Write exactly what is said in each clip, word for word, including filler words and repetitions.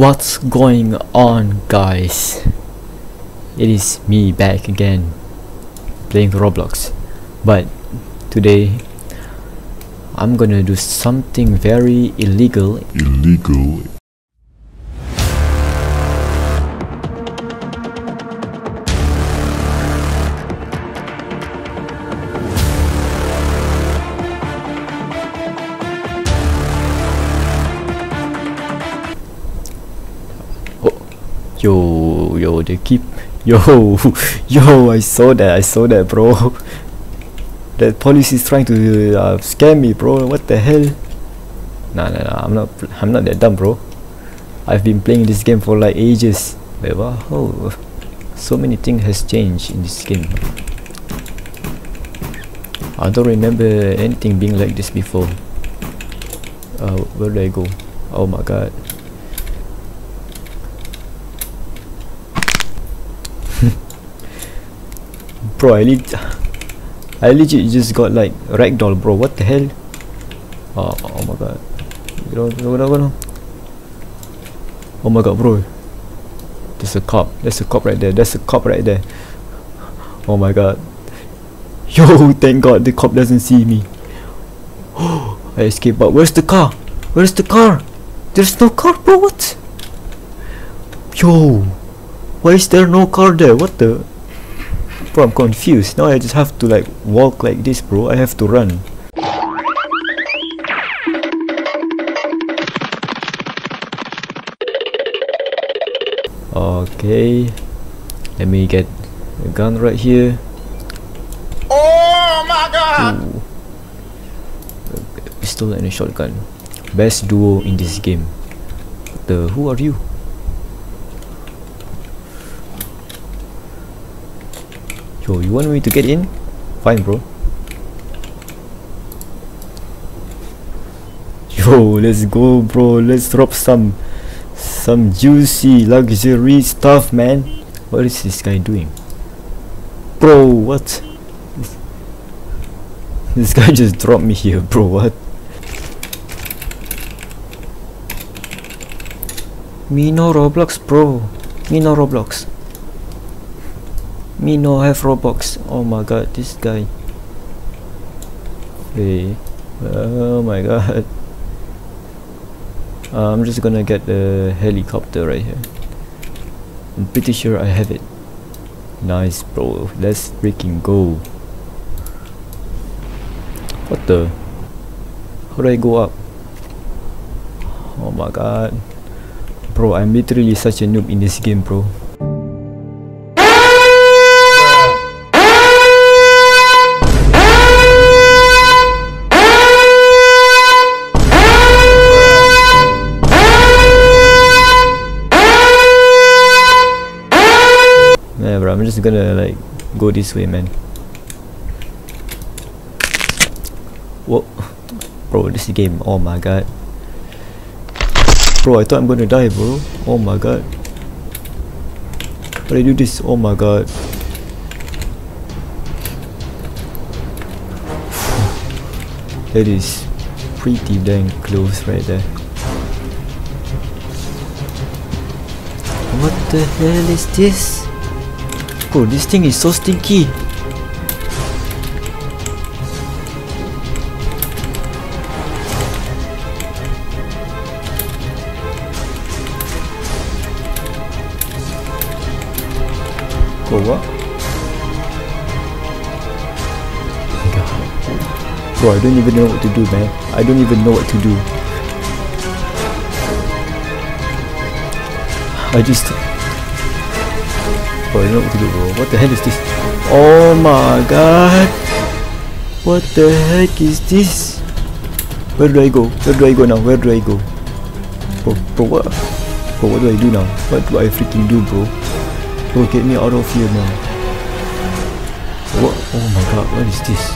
What's going on, guys? It is me back again playing Roblox, but today I'm gonna do something very illegal illegal Yo, yo, they keep, yo, yo, I saw that, I saw that, bro. That police is trying to uh, scam me, bro. What the hell? Nah, nah, nah, I'm not, I'm not that dumb, bro. I've been playing this game for like ages. Wait, wow, so many things has changed in this game. I don't remember anything being like this before. Uh, where do I go? Oh my god. Bro, I, leg I legit just got like ragdoll, bro. What the hell? Oh, oh my god. Oh my god, bro. There's a cop. There's a cop right there. There's a cop right there. Oh my god. Yo, thank god the cop doesn't see me. Oh, I escaped, but where's the car? Where's the car? There's no car, bro. What? Yo. Why is there no car there? What the? Bro, I'm confused. Now I just have to like walk like this, bro. I have to run. Okay. Let me get a gun right here. Oh my god! Ooh. A pistol and a shotgun. Best duo in this game. The who are you? Yo, you want me to get in? Fine, bro. Yo, let's go, bro. Let's drop some some juicy luxury stuff, man. What is this guy doing? Bro, what? This guy just dropped me here, bro. What? Me no Roblox, bro. Me no Roblox. Me no have Roblox. Oh my god, this guy. Hey, oh my god. Uh, I'm just gonna get the helicopter right here. I'm pretty sure I have it. Nice, bro. Let's freaking go. What the? How do I go up? Oh my god, bro. I'm literally such a noob in this game, bro. I'm just gonna like go this way, man. Whoa, bro, this game. Oh my god, bro, I thought I'm gonna die, bro. Oh my god, how do I do this? Oh my god. That is pretty dang close right there. What the hell is this? Bro, this thing is so stinky. Bro, what? Bro, I don't even know what to do, man. I don't even know what to do. I just... I don't know what to do, bro. What the hell is this? Oh my god! What the heck is this? Where do I go? Where do I go now? Where do I go? Bro, bro, what? Bro, what do I do now? What do I freaking do, bro? Bro, get me out of here now. What? Oh my god, what is this?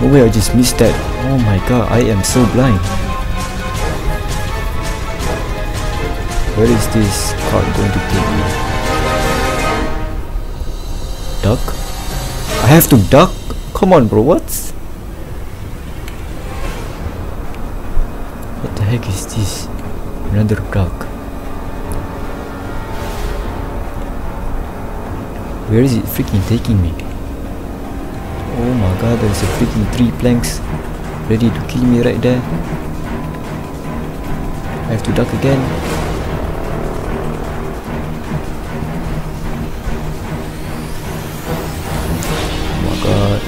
No way, I just missed that. Oh my god, I am so blind. Where is this card going to take me? Duck? I have to duck? Come on, bro, what? What the heck is this? Another duck. Where is it freaking taking me? Oh my god, there's a freaking three planks ready to kill me right there. I have to duck again. Oh my god.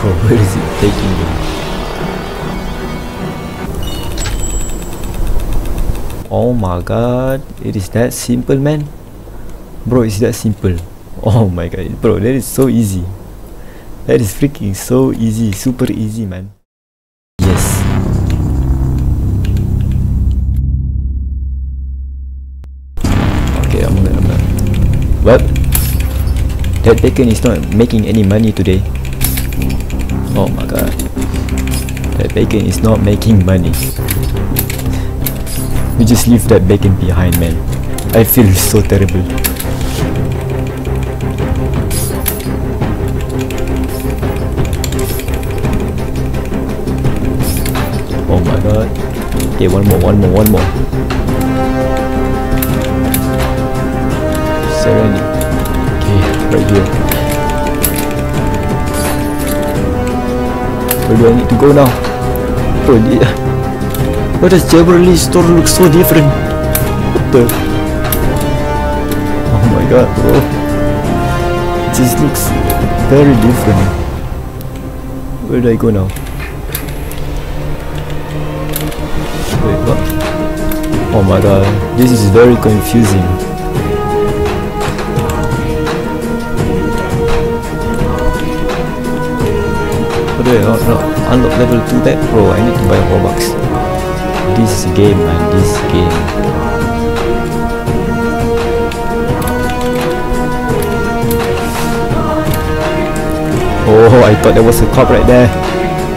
Bro, where is it taking me? Oh my god, it is that simple, man. Bro, it's that simple. Oh my god, bro, that is so easy. That is freaking so easy, super easy, man. Yes. Okay, I'm gonna, I'm gonna. Well, that bacon is not making any money today. Oh my god. That bacon is not making money. We just leave that bacon behind, man. I feel so terrible. Oh my god. Okay, one more, one more, one more. Serenity. Okay, right here. Where do I need to go now? Oh yeah. Why does Jailbreak store look so different? What the? Oh my god, bro. It just looks very different. Where do I go now? Wait, what? Oh my god, this is very confusing. Wait, oh, no, unlock level two back, bro. I need to buy Robux. This game, man, this game. Oh, I thought there was a cop right there.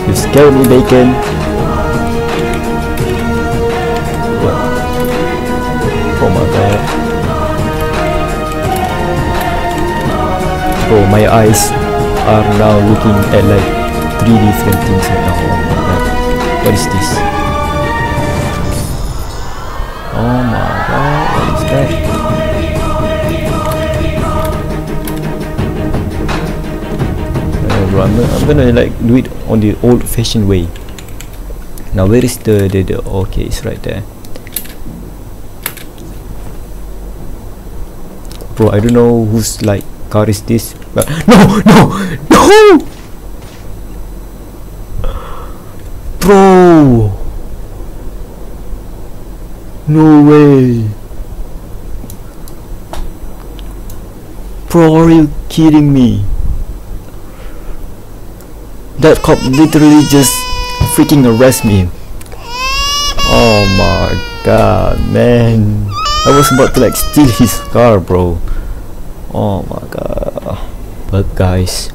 You scared me, bacon. Oh my god. Oh, my eyes are now looking at like three different things right now. Oh my god. What is this? Oh my god, what is that? Uh, bro, I'm, I'm gonna like do it on the old fashioned way. Now where is the, the, the okay, it's right there. Bro, I don't know whose like car is this, but no, no, no, bro, no way, bro, are you kidding me? That cop literally just freaking arrest me. Oh my god, man. I was about to like steal his car, bro. Oh my god. But guys,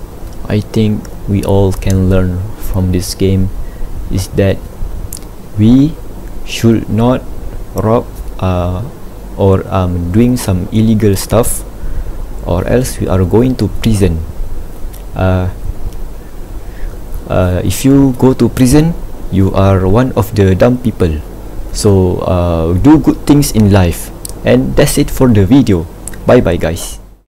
I think we all can learn from this game is that we should not rob uh, or um, doing some illegal stuff, or else we are going to prison. Uh, uh, if you go to prison, you are one of the dumb people. So uh, do good things in life. And that's it for the video. Bye bye, guys.